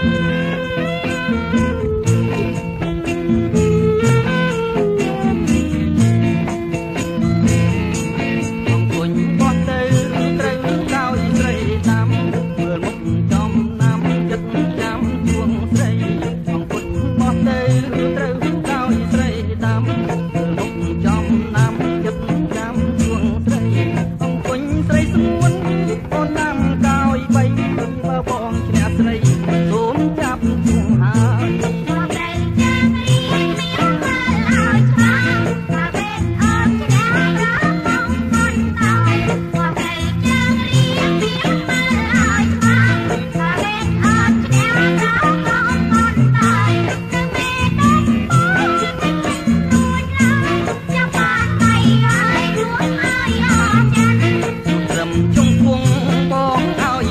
Hãy subscribe cho kênh Ghiền Mì Gõ để không bỏ lỡ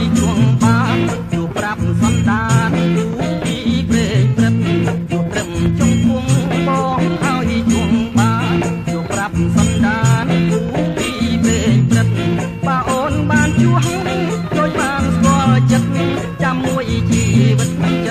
những video hấp dẫn.